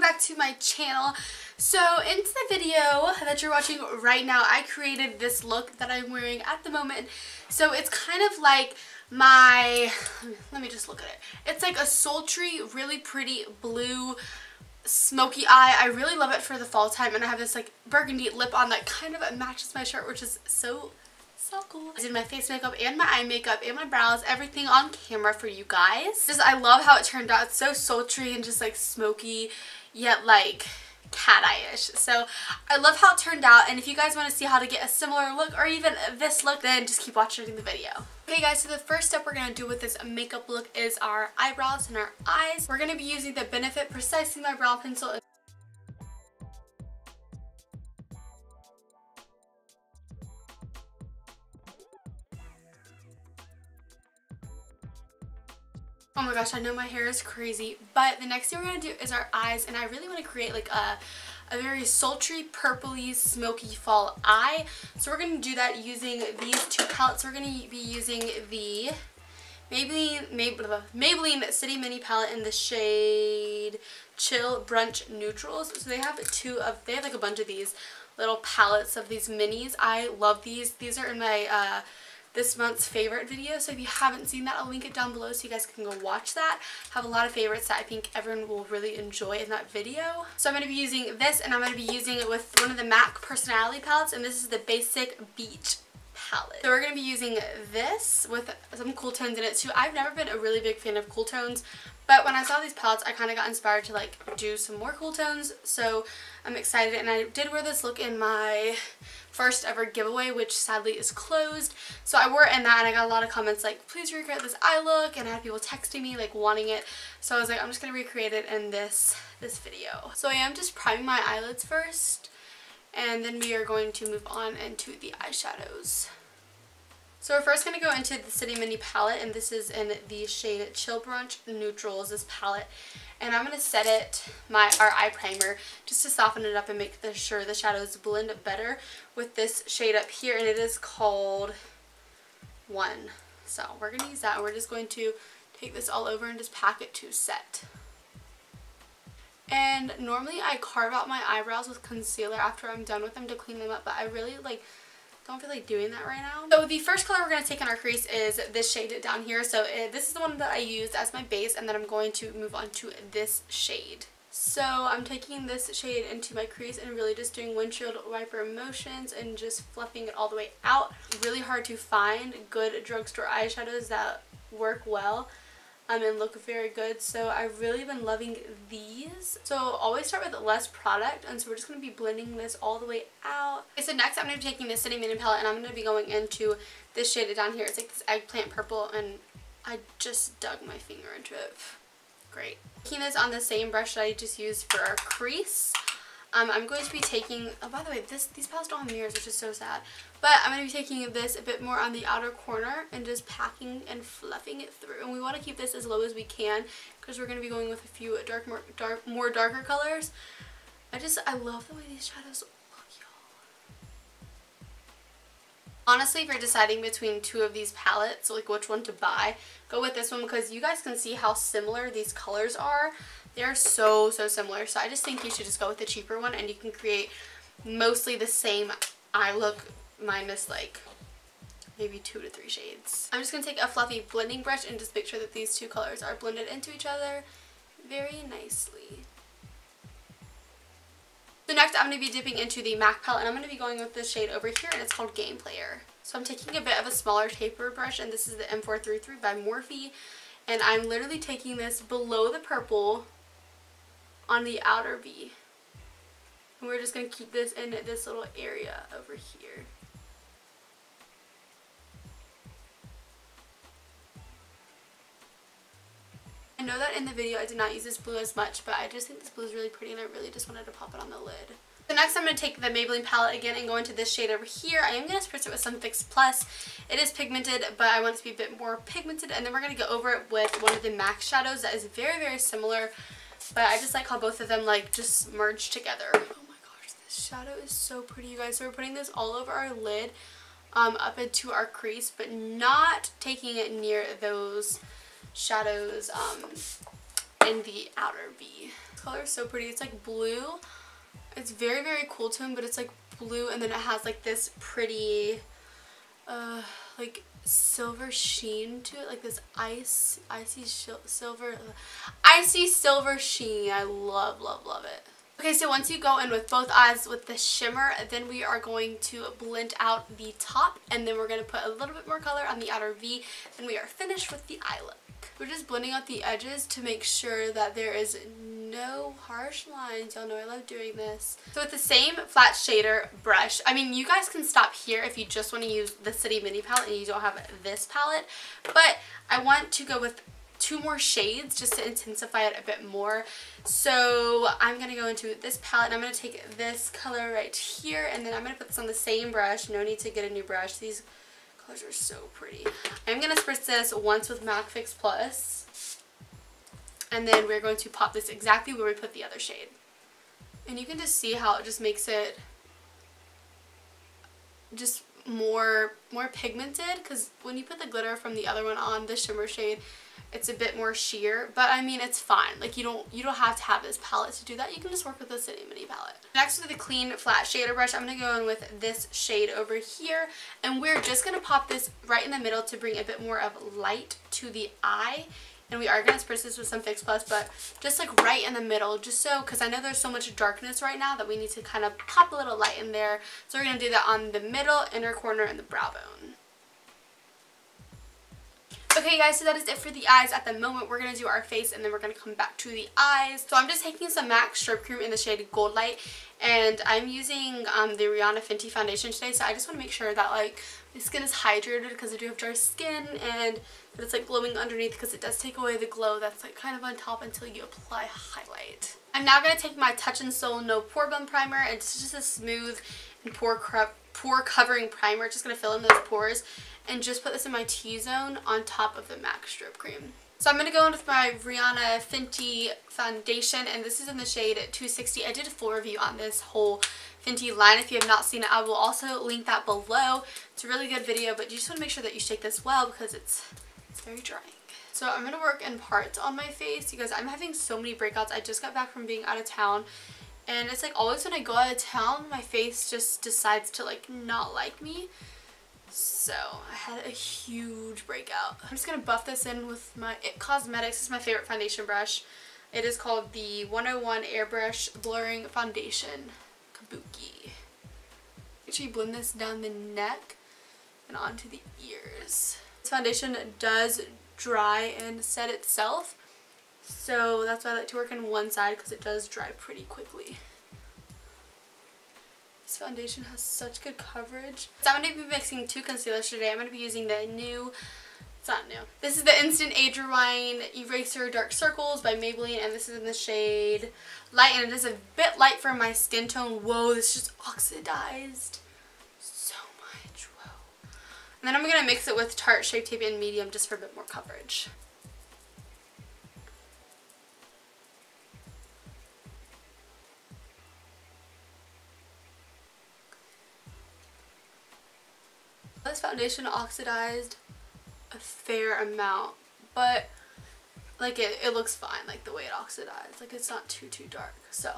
welcome back to my channel. So into the video that you're watching right now, I created this look that I'm wearing at the moment. So it's kind of like my, let me just look at it. It's like a sultry, really pretty blue smoky eye. I really love it for the fall time, and I have this like burgundy lip on that kind of matches my shirt, which is so cool. I did my face makeup and my eye makeup and my brows, everything on camera for you guys. Just, I love how it turned out. It's so sultry and just like smoky, yet like cat eye-ish. So I love how it turned out, and if you guys want to see how to get a similar look or even this look, then just keep watching the video. Okay guys, so the first step we're going to do with this makeup look is our eyebrows and our eyes. We're going to be using the Benefit Precisely My Brow Pencil. Oh my gosh, I know my hair is crazy, but the next thing we're going to do is our eyes, and I really want to create like a very sultry, purpley, smoky fall eye. So we're going to do that using these two palettes. We're going to be using the Maybelline City Mini palette in the shade Chill Brunch Neutrals. So they have they have like a bunch of these little palettes of these minis. I love these. These are in my this month's favorite video, so if you haven't seen that, I'll link it down below so you guys can go watch that. I have a lot of favorites that I think everyone will really enjoy in that video. So I'm going to be using this, and I'm going to be using it with one of the MAC Personality palettes, and this is the Basic Beach Palette. So we're going to be using this with some cool tones in it too. I've never been a really big fan of cool tones, but when I saw these palettes, I kind of got inspired to like do some more cool tones, so I'm excited. And I did wear this look in my first ever giveaway, which sadly is closed, so I wore it in that, and I got a lot of comments like, please recreate this eye look, and I had people texting me like wanting it, so I was like, I'm just gonna recreate it in this video. So I am just priming my eyelids first, and then we are going to move on into the eyeshadows. So we're first going to go into the City Mini palette, and this is in the shade Chill Brunch Neutrals, this palette. And I'm going to set it, our eye primer, just to soften it up and make sure the shadows blend better with this shade up here, and it is called 1. So we're going to use that, and we're just going to take this all over and just pack it to set. And normally I carve out my eyebrows with concealer after I'm done with them to clean them up, but I really like don't feel like doing that right now. So the first color we're going to take in our crease is this shade down here. So this is the one that I used as my base, and then I'm going to move on to this shade. So I'm taking this shade into my crease and really just doing windshield wiper motions and just fluffing it all the way out. Really hard to find good drugstore eyeshadows that work well and look very good, so I've really been loving these. So always start with less product, and so we're just going to be blending this all the way out. Okay, so next I'm going to be taking the City Mini palette, and I'm going to be going into this shade down here. It's like this eggplant purple, and I just dug my finger into it. Great. Taking this on the same brush that I just used for our crease. I'm going to be taking, oh by the way, these palettes don't have mirrors, which is so sad, but I'm going to be taking this a bit more on the outer corner and just packing and fluffing it through, and we want to keep this as low as we can because we're going to be going with a few darker colors. I love the way these shadows look, y'all. Honestly, if you're deciding between two of these palettes, like which one to buy, go with this one because you guys can see how similar these colors are. They're so similar, so I just think you should just go with the cheaper one, and you can create mostly the same eye look minus like maybe 2 to 3 shades. I'm just going to take a fluffy blending brush and just make sure that these two colors are blended into each other very nicely. So next I'm going to be dipping into the MAC palette, and I'm going to be going with this shade over here, and it's called Game Player. So I'm taking a bit of a smaller taper brush, and this is the M433 by Morphe, and I'm literally taking this below the purple on the outer V, and we're just going to keep this in this little area over here. I know that in the video I did not use this blue as much, but I just think this blue is really pretty, and I really just wanted to pop it on the lid. So next I'm going to take the Maybelline palette again and go into this shade over here. I am going to spritz it with some Fix Plus. It is pigmented, but I want it to be a bit more pigmented, and then we're going to go over it with one of the MAC shadows that is very similar. But I just like how both of them like just merge together. Oh my gosh, this shadow is so pretty, you guys. So we're putting this all over our lid, up into our crease, but not taking it near those shadows in the outer V. color is so pretty. It's like blue. It's very, very cool tone, but it's like blue, and then it has like this pretty like silver sheen to it, like this icy silver sheen. I love it. Okay, so once you go in with both eyes with the shimmer, then we are going to blend out the top, and then we're going to put a little bit more color on the outer V, and we are finished with the eye look. We're just blending out the edges to make sure that there is no harsh lines. Y'all know I love doing this. So with the same flat shader brush, I mean, you guys can stop here if you just want to use the City Mini palette and you don't have this palette, but I want to go with two more shades just to intensify it a bit more. So I'm going to go into this palette, and I'm going to take this color right here, and then I'm going to put this on the same brush. No need to get a new brush. These colors are so pretty. I'm going to spritz this once with MAC Fix Plus, and then we're going to pop this exactly where we put the other shade. And you can just see how it just makes it just more pigmented, because when you put the glitter from the other one on the shimmer shade, it's a bit more sheer, but I mean, it's fine. Like, you don't have to have this palette to do that. You can just work with the City Mini palette. Next, with the clean flat shader brush, I'm going to go in with this shade over here, and we're just going to pop this right in the middle to bring a bit more of light to the eye. And we are going to spritz this with some Fix Plus, but just like right in the middle, just so, because I know there's so much darkness right now that we need to kind of pop a little light in there. So we're going to do that on the middle, inner corner, and the brow bone. Okay guys, so that is it for the eyes. At the moment, we're going to do our face, and then we're going to come back to the eyes. So I'm just taking some MAC Strip Cream in the shade Gold Light, and I'm using the Rihanna Fenty foundation today. So I just want to make sure that like my skin is hydrated, because I do have dry skin, and that it's like glowing underneath, because it does take away the glow that's like kind of on top until you apply highlight. I'm now going to take my Touch and Soul No Pore Bum Primer. It's just a smooth and pore covering primer. It's just going to fill in those pores, and just put this in my T-zone on top of the MAC Strip Cream. So I'm going to go in with my Rihanna Fenty foundation, and this is in the shade 260. I did a full review on this whole Fenty line. If you have not seen it, I will also link that below. It's a really good video, but you just want to make sure that you shake this well, because it's very drying. So I'm going to work in parts on my face, because I'm having so many breakouts. I just got back from being out of town, and it's like always when I go out of town, my face just decides to like not like me. So I had a huge breakout. I'm just going to buff this in with my IT Cosmetics. This is my favorite foundation brush. It is called the 101 Airbrush Blurring Foundation Kabuki. Actually blend this down the neck and onto the ears. This foundation does dry and set itself, so that's why I like to work on one side, because it does dry pretty quickly. This foundation has such good coverage. So I'm going to be mixing two concealers today. I'm going to be using the new, it's not new, this is the Instant Age Rewind Eraser Dark Circles by Maybelline, and this is in the shade Light, and it is a bit light for my skin tone. Whoa, this just oxidized so much. Whoa. And then I'm going to mix it with Tarte Shape Tape in medium just for a bit more coverage. This foundation oxidized a fair amount, but like it looks fine, like the way it oxidized, like it's not too dark, so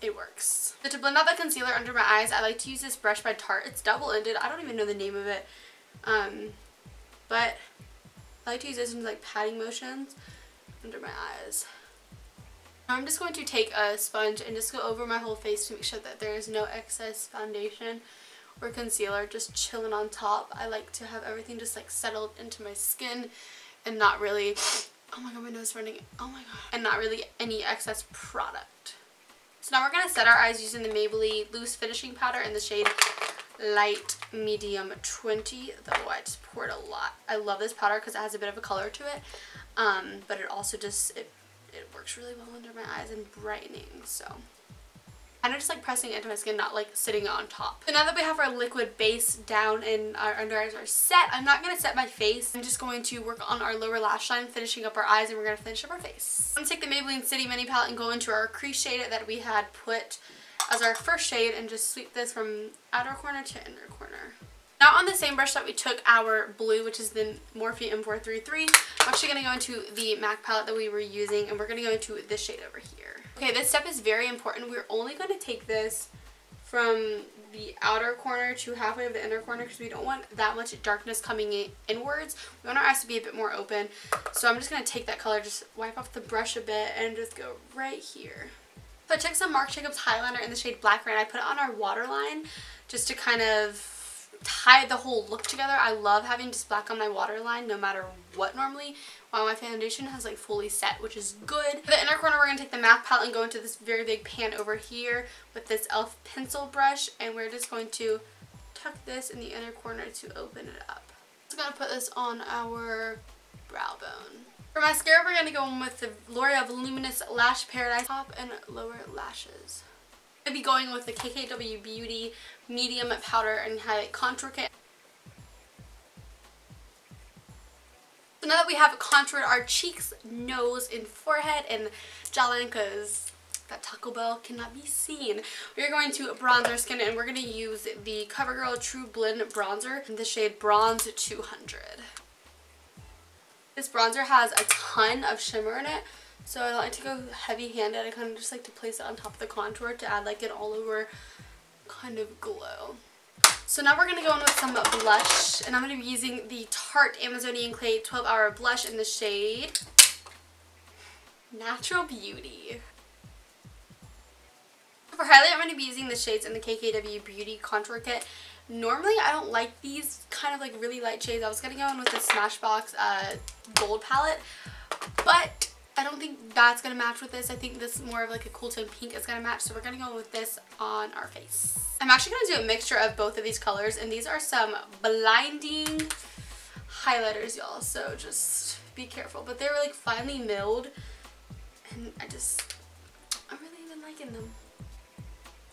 it works. So to blend out the concealer under my eyes, I like to use this brush by Tarte. It's double-ended. I don't even know the name of it, but I like to use this in like patting motions under my eyes. I'm just going to take a sponge and just go over my whole face to make sure that there is no excess foundation or concealer just chilling on top. I like to have everything just like settled into my skin and not really, oh my god, my nose is running, oh my god, and not really any excess product. So now we're going to set our eyes using the Maybelline Loose Finishing Powder in the shade Light Medium 20, though I just poured a lot. I love this powder because it has a bit of a color to it, but it also just, it works really well under my eyes and brightening, so kind of just like pressing into my skin, not like sitting on top. So now that we have our liquid base down and our under eyes are set, I'm not going to set my face. I'm just going to work on our lower lash line, finishing up our eyes, and we're going to finish up our face. I'm going to take the Maybelline City Mini palette and go into our crease shade that we had put as our first shade, and just sweep this from outer corner to inner corner. Now on the same brush that we took our blue, which is the Morphe M433, I'm actually going to go into the MAC palette that we were using, and we're going to go into this shade over here. Okay, this step is very important. We're only going to take this from the outer corner to halfway of the inner corner because we don't want that much darkness coming in inwards. We want our eyes to be a bit more open. So I'm just going to take that color, just wipe off the brush a bit, and just go right here. So I took some Marc Jacobs Highliner in the shade Blaquer, and I put it on our waterline just to kind of tie the whole look together. I love having just black on my waterline no matter what normally, while my foundation has like fully set, which is good. For the inner corner, we're going to take the MAC palette and go into this very big pan over here with this e.l.f. pencil brush, and we're just going to tuck this in the inner corner to open it up. I'm just going to put this on our brow bone. For mascara, we're going to go in with the L'Oreal Voluminous Lash Paradise top and lower lashes. I'm going to be going with the KKW Beauty medium powder and highlight contour kit. So now that we have contoured our cheeks, nose, and forehead and jawline, because that Taco Bell cannot be seen, we're going to bronze our skin, and we're going to use the CoverGirl True Blend Bronzer in the shade Bronze 200. This bronzer has a ton of shimmer in it, so I like to go heavy-handed. I kind of just like to place it on top of the contour to add like an all-over kind of glow. So now we're going to go in with some blush, and I'm going to be using the Tarte Amazonian Clay 12-Hour Blush in the shade Natural Beauty. For highlight, I'm going to be using the shades in the KKW Beauty Contour Kit. Normally, I don't like these kind of like really light shades. I was going to go in with the Smashbox Gold Palette, but I don't think that's going to match with this. I think this more of like a cool tone pink is going to match. So we're going to go with this on our face. I'm actually going to do a mixture of both of these colors. And these are some blinding highlighters, y'all. So just be careful. But they're like finely milled. And I'm really even liking them.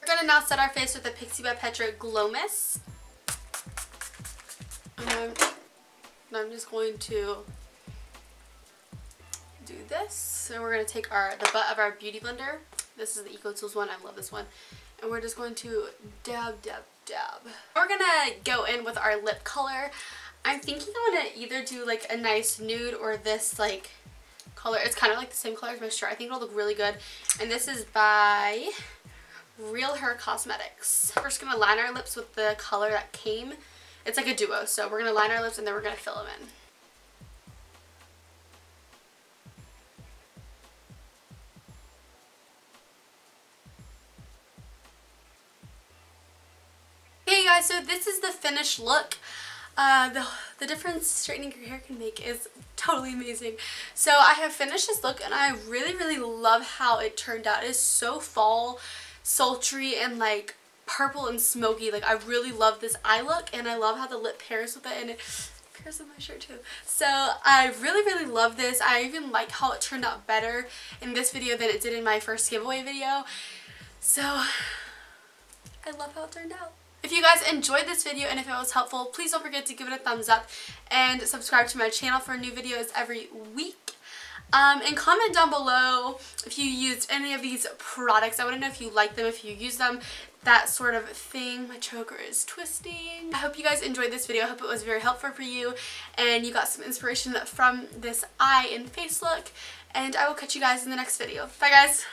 We're going to now set our face with the Pixi by Petra Glow Mist. And I'm just going to do this. So we're going to take the butt of our beauty blender. This is the Eco Tools one. I love this one. And we're just going to dab, dab, dab. We're going to go in with our lip color. I'm thinking I want to either do like a nice nude or this like color. It's kind of like the same color as my shirt. I think it'll look really good. And this is by Real Her Cosmetics. We're just going to line our lips with the color that came. It's like a duo. So we're going to line our lips and then we're going to fill them in. So this is the finished look. The difference straightening your hair can make is totally amazing. So I have finished this look, and I really, really love how it turned out. It's so fall, sultry, and like purple and smoky. Like I really love this eye look, and I love how the lip pairs with it, and it pairs with my shirt too. So I really, really love this. I even like how it turned out better in this video than it did in my first giveaway video. So I love how it turned out. If you guys enjoyed this video and if it was helpful, please don't forget to give it a thumbs up and subscribe to my channel for new videos every week. And comment down below if you used any of these products. I want to know if you like them, if you use them, that sort of thing. My choker is twisting. I hope you guys enjoyed this video. I hope it was very helpful for you and you got some inspiration from this eye and face look. And I will catch you guys in the next video. Bye guys!